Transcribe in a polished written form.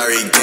Sorry.